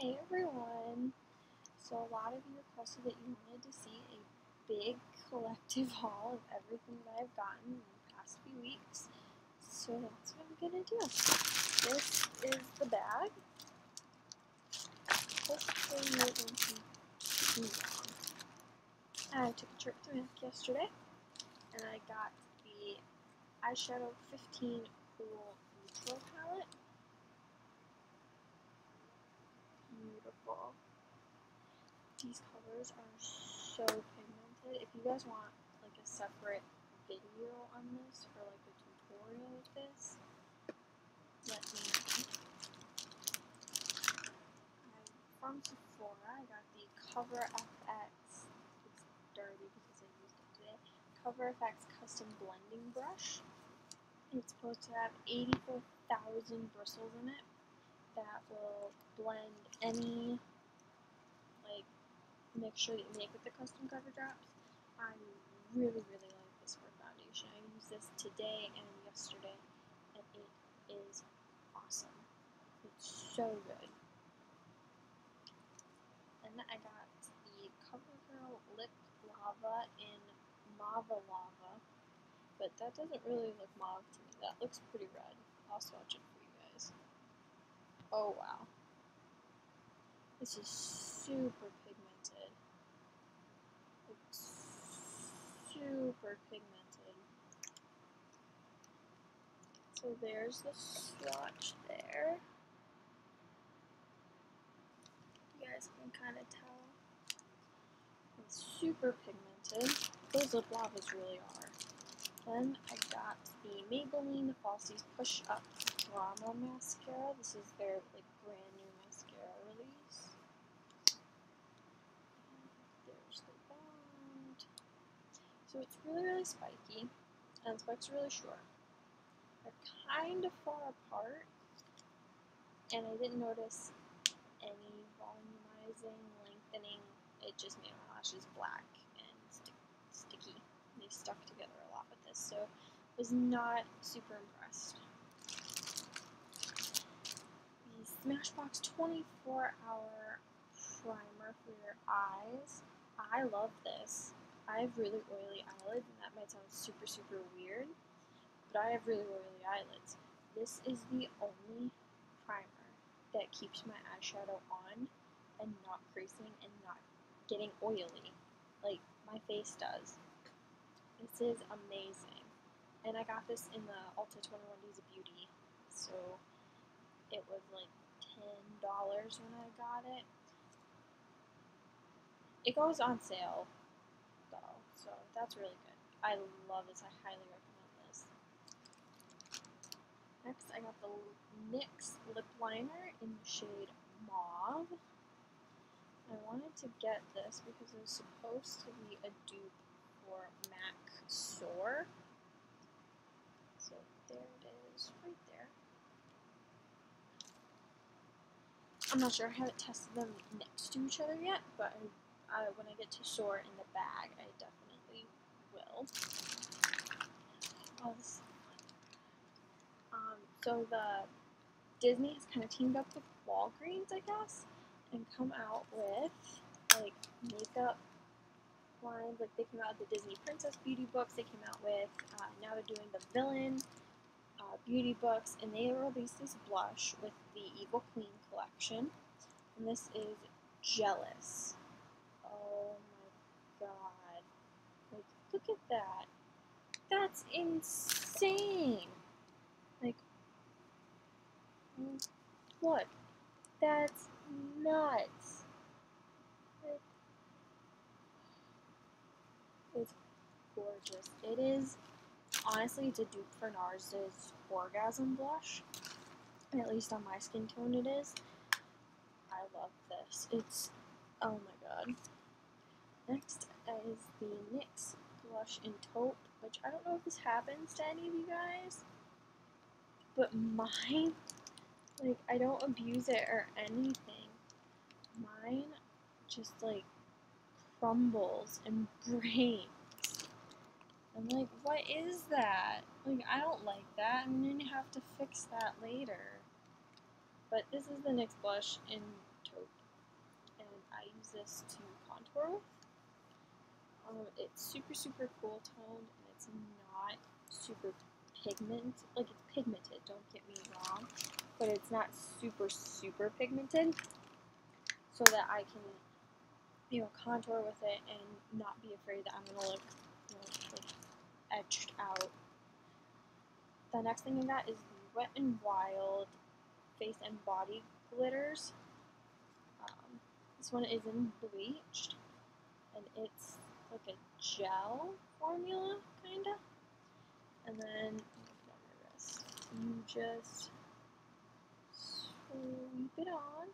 Hey everyone! So a lot of you requested that you wanted to see a big collective haul of everything that I've gotten in the past few weeks, so that's what I'm gonna do. This is the bag. Hopefully you won't see me wrong. I took a trip to MAC yesterday, and I got the Eyeshadow 15 Cool Neutral Palette. Beautiful. These colors are so pigmented. If you guys want like a separate video on this or like a tutorial of this, let me know. I'm from Sephora. I got the Cover FX. It's dirty because I used it today. Cover FX Custom Blending Brush. It's supposed to have 84,000 bristles in it that will blend any like mixture that you make with the custom cover drops. I really like this for foundation. I used this today and yesterday, and it is awesome. It's so good. And then I got the CoverGirl Lip Lava in MAVA Lava, but that doesn't really look mauve to me. That looks pretty red. I'll swatch it for you guys. Oh wow. This is super pigmented. It's super pigmented. So there's the swatch there. You guys can kind of tell. It's super pigmented. Those lip lavas really are. Then I got the Maybelline Falsies Push Up Drama Mascara. This is their like brand new mascara release. And there's the wand. So it's really spiky, and the spikes are really short. They're kind of far apart, and I didn't notice any volumizing, lengthening. It just made my lashes black and sticky. They stuck together a lot with this, so I was not super impressed. The Smashbox 24 Hour Primer for your eyes. I love this. I have really oily eyelids, and that might sound super weird, but I have really oily eyelids. This is the only primer that keeps my eyeshadow on and not creasing and not getting oily like my face does. This is amazing, and I got this in the Ulta 21 Days of Beauty, so it was like $10 when I got it. It goes on sale, though, so that's really good. I love this. I highly recommend this. Next, I got the NYX Lip Liner in the shade Mauve. I wanted to get this because it was supposed to be a dupe for MAC Soar. So there it is, right there. I'm not sure, I haven't tested them next to each other yet, but when I get to Soar in the bag, I definitely will. Oh, this is fun. So the Disney has kind of teamed up with Walgreens, I guess, and come out with like makeup lines. Like they came out with the Disney Princess Beauty books, they came out with now they're doing the Villain beauty books, and they released this blush with the Evil Queen collection, and this is Jealous. Oh my god, like look at that, that's insane. Like look, that's nuts. It's gorgeous. It is, honestly, it's a dupe for Nars' Orgasm Blush. At least on my skin tone it is. I love this. It's, oh my god. Next is the NYX Blush in Taupe, which I don't know if this happens to any of you guys, but mine, like, I don't abuse it or anything. Mine just, like, crumbles and breaks. I'm like, what is that? Like, I don't like that. I'm going to have to fix that later. But this is the NYX blush in Taupe. I use this to contour with. It's super cool toned, and it's not super pigment, like it's pigmented, don't get me wrong, but it's not super pigmented, so that I can, you know, contour with it and not be afraid that I'm gonna look, you know, like etched out. The next thing I got is the Wet n Wild Face and Body Glitters. This one is in Bleached, and it's like a gel formula, kinda. And then, on my wrist, you just sweep it on,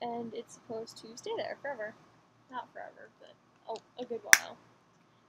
and it's supposed to stay there forever. Not forever, but a good while.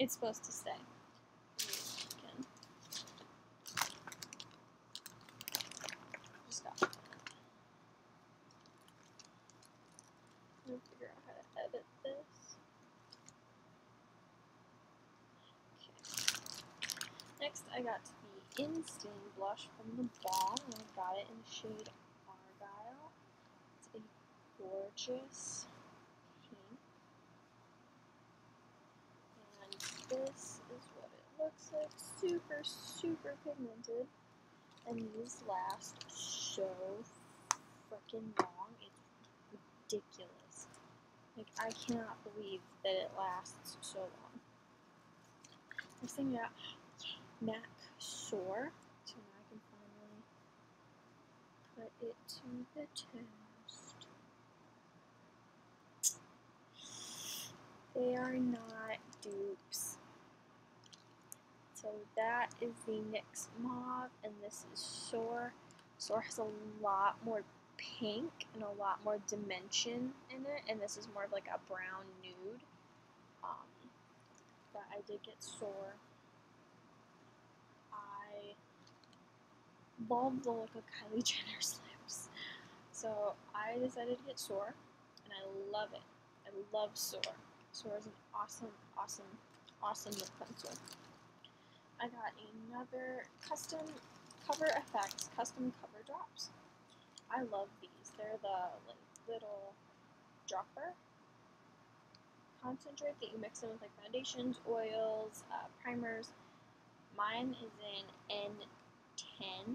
It's supposed to stay. I got the Instain blush from the Balm, and I got it in the shade Argyle. It's a gorgeous pink, and this is what it looks like, super pigmented, and these last so freaking long, it's ridiculous. Like, I cannot believe that it lasts so long. Next thing I got, MAC Soar, so now I can finally put it to the test. They are not dupes. So that is the NYX Mauve, and this is Soar. Soar has a lot more pink and a lot more dimension in it, and this is more of like a brown nude. But I did get Soar. Love the look of Kylie Jenner's lips, so I decided to get Soar, and I love it. I love Soar. Soar is an awesome lip pencil. I got another custom Cover FX custom cover drops. I love these. They're the like little dropper concentrate that you mix in with like foundations, oils, primers. Mine is in N10,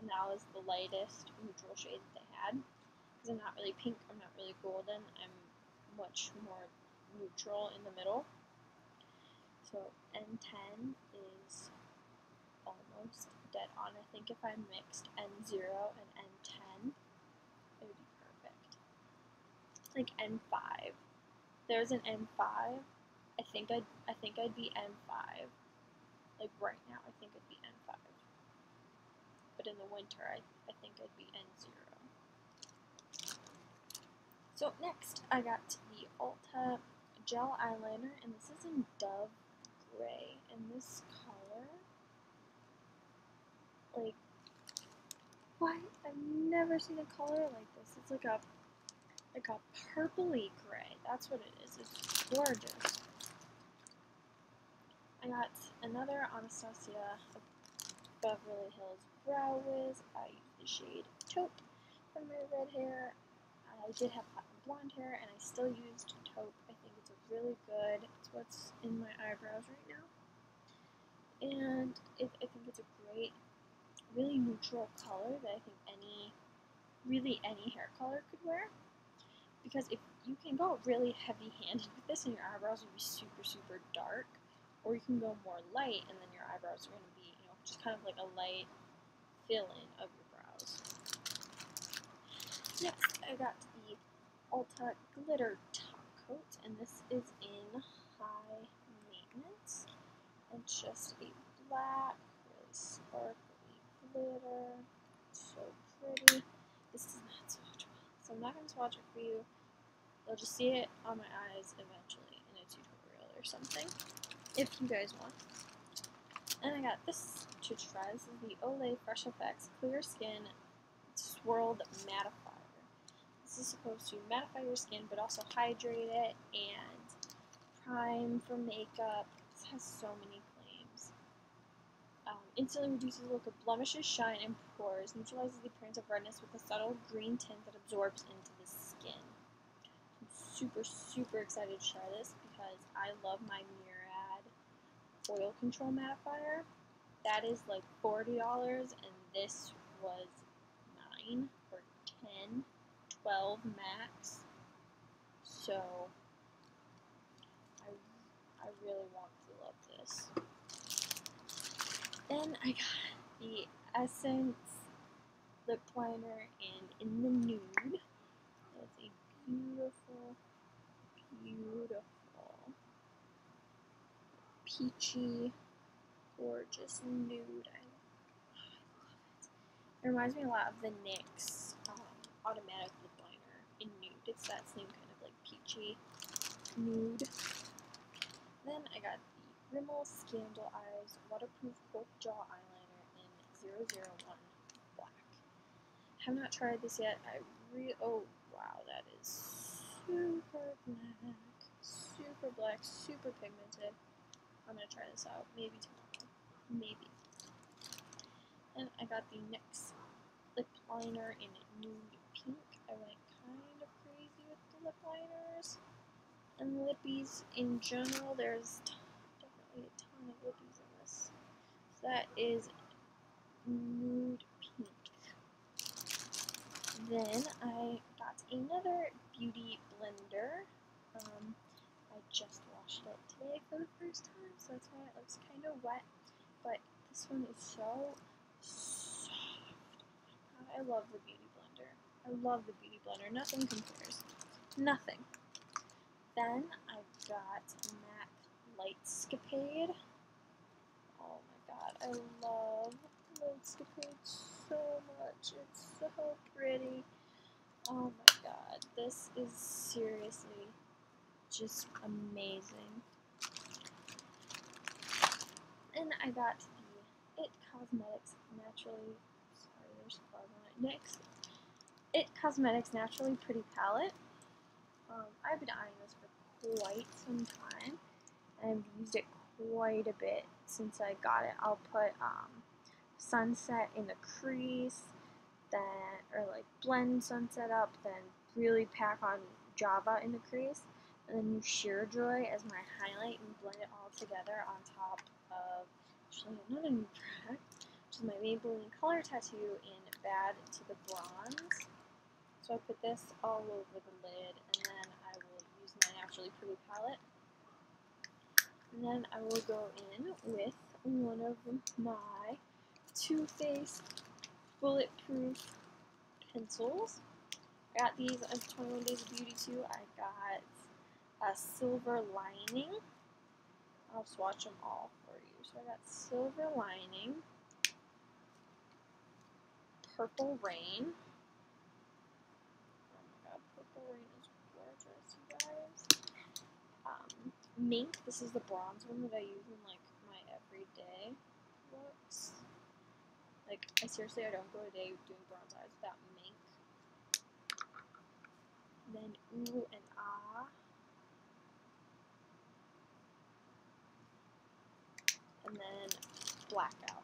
and that was the lightest neutral shade that they had, because I'm not really pink, I'm not really golden, I'm much more neutral in the middle. So N10 is almost dead on. I think if I mixed N0 and N10, it would be perfect. Like N5. There's an N5. I think I'd be N5. Like right now, I think I'd be N5. But in the winter, I think I'd be N0. So next, I got the Ulta Gel Eyeliner, and this is in Dove Gray. And this color, like, what? I've never seen a color like this. It's like a purpley gray. That's what it is. It's gorgeous. I got another Anastasia Beverly Hills Brow Wiz. I use the shade Taupe for my red hair. I did have platinum blonde hair, and I still used Taupe. I think it's a really good, it's what's in my eyebrows right now. And I think it's a great, really neutral color that I think really any hair color could wear. Because if you can go really heavy-handed with this, and your eyebrows would be super dark, or you can go more light, and then your eyebrows are going to be, just kind of like a light fill-in of your brows. Next, I got the Ulta Glitter Top Coat, and this is in High Maintenance. And just a black, really sparkly glitter. So pretty. This is not swatchable, so I'm not going to swatch it for you. You'll just see it on my eyes eventually in a tutorial or something, if you guys want. And I got this to try. This is the Olay Fresh Effects Clear Skin Swirled Mattifier. This is supposed to mattify your skin, but also hydrate it and prime for makeup. This has so many claims. Instantly reduces the look of blemishes, shine, and pores. Neutralizes the appearance of redness with a subtle green tint that absorbs into the skin. super, super excited to try this because I love my Murad oil control mattifier. That is like $40, and this was $9 or $10, $12 max. So I really want to love this. Then I got the Essence Lip Liner in the Nude. That's a beautiful, beautiful, peachy, gorgeous nude. I love it. It reminds me a lot of the NYX Automatic Lip Liner in Nude. It's that same kind of like peachy nude. Then I got the Rimmel Scandal Eyes Waterproof Bold Jaw Eyeliner in 001 Black. Have not tried this yet. Oh wow, that is super black. Super black, super pigmented. I'm gonna try this out. Maybe tomorrow. Maybe. And I got the NYX Lip Liner in Nude Pink. I went kind of crazy with the lip liners and lippies in general. There's definitely a ton of lippies in this. So that is Nude Pink. Then I got another beauty blender. I just washed it today for the first time, so that's why it looks kind of wet. But this one is so soft. I love the beauty blender. I love the beauty blender. Nothing compares. Nothing. Then I got MAC Lightscapade. Oh my god, I love Lightscapade so much. It's so pretty. Oh my god, this is seriously just amazing. And I got the It Cosmetics Naturally, sorry, there's a plug on it, next. It Cosmetics Naturally Pretty Palette. I've been eyeing this for quite some time, and I've used it quite a bit since I got it. I'll put sunset in the crease, then, or like blend sunset up, then really pack on Java in the crease, and then use Sheer Joy as my highlight and blend it all together on top of actually another new product, which is my Maybelline Color Tattoo in Bad to the Bronze. So I put this all over the lid, and then I will use my Naturally Pretty palette. And then I will go in with one of my Too Faced Bulletproof pencils. I got these on 21 Days of Beauty too. I got a Silver Lining. I'll swatch them all for you. So I got Silver Lining, Purple Rain. Oh my god, Purple Rain is gorgeous, you guys. Mink, this is the bronze one that I use in like my everyday looks. Like, I don't go a day doing bronze eyes without Mink. Then Ooh and Ah. And then Blackout.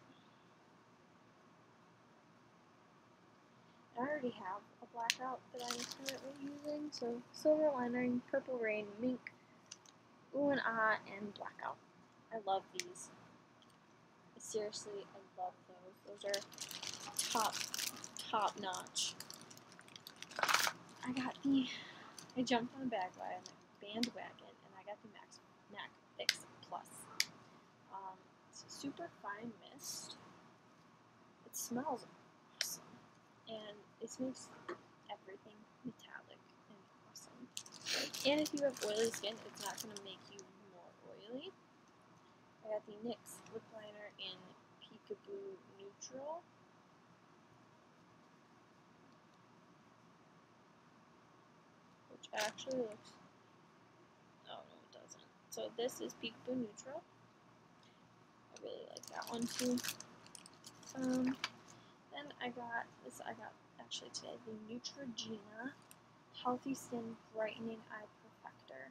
I already have a blackout that I'm currently using, so Silver Lining, Purple Rain, Mink, Ooh and Ah, and Blackout. I love these. Seriously, I love those. Those are top notch. I got the, I jumped on the bandwagon, and I got the MAC Fix Plus. It's a super fine mist. It smells awesome, and it makes everything metallic and awesome. And if you have oily skin, it's not going to make you more oily. I got the NYX Lip Liner in Peekaboo Neutral. Which actually looks... Oh no, it doesn't. So this is Peekaboo Neutral. I really like that one too. Then I got this, actually today, the Neutrogena Healthy Skin Brightening Eye Perfector.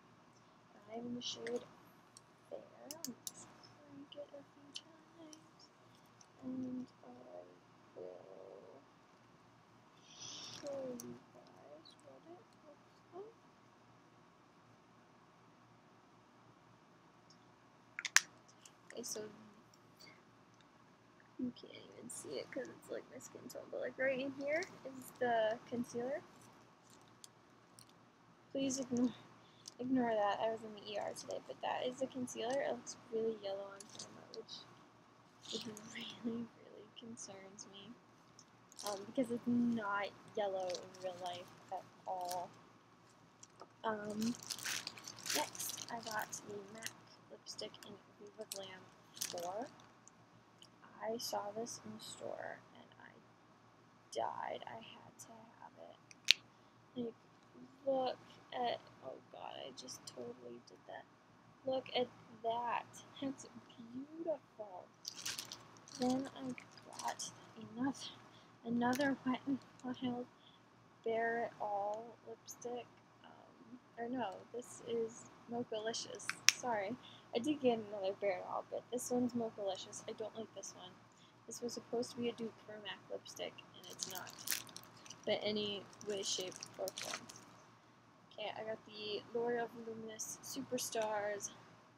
And I'm in the shade Fair. It a few times, and I will show you guys what it looks like. so you can't even see it because it's like my skin tone, but like right in here is the concealer. Please ignore that, I was in the ER today, but that is the concealer. It looks really yellow on camera, which really concerns me, because it's not yellow in real life at all. Next, I got the MAC Lipstick in Viva Glam 4. I saw this in the store and I died. I had to have it. Like, look at, oh god, I just totally did that. Look at that. That's beautiful. Then I got another Wet n Wild Bare It All lipstick. Or no, this is Mocha-licious. Sorry. I did get another Bare It All, but this one's Mocha-licious. I don't like this one. This was supposed to be a dupe for MAC lipstick, and it's not. But any way, shape, or form. Okay, I got the L'Oreal Voluminous Superstars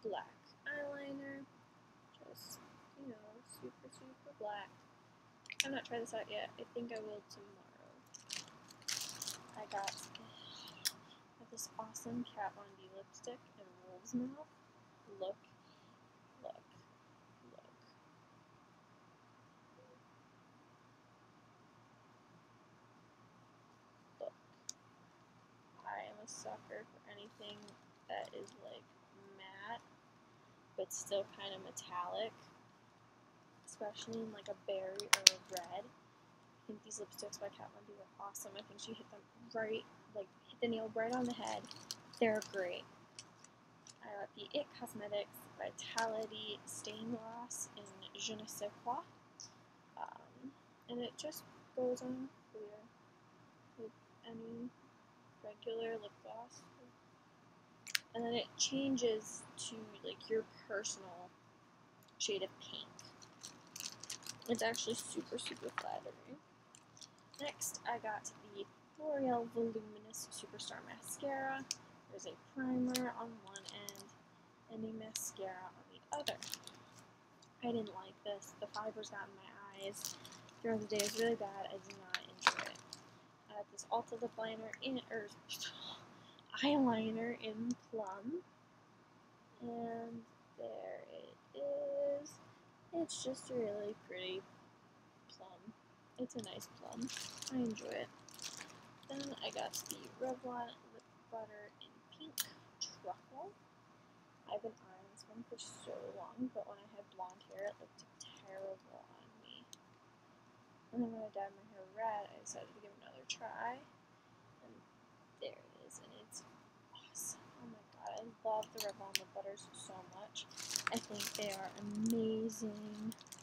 Black Eyeliner. Just, you know, super, super black. I've not tried this out yet. I think I will tomorrow. I got this awesome Kat Von D lipstick in Wolf's Mouth. Look, look, look. Look. I am a sucker for anything that is like matte, but still kind of metallic. Especially in like a berry or a red. I think these lipsticks by Kat Von D were awesome. I think she hit them right, like, hit the nail right on the head. They're great. I got the It Cosmetics Vitality Stain Gloss in Je Ne Sais Quoi. And it just goes on clear with any regular lip gloss. And then it changes to, like, your personal shade of pink. It's actually super, super flattering. Next, I got the L'Oreal Voluminous Superstar Mascara. There's a primer on one end and a mascara on the other. I didn't like this. The fibers got in my eyes during the day. It was really bad. I did not enjoy it. I got this Ulta lip liner in, eyeliner in Plum. And there it is. It's just a really pretty plum. It's a nice plum. I enjoy it. Then I got the Revlon Lip Butter in Pink Truffle. I've been eyeing this one for so long, but when I had blonde hair, it looked terrible on me. And then when I dyed my hair red, I decided to give it another try. And there it is, and it's awesome. Oh my god, I love the Revlon Lip Butters so much. I think they are amazing.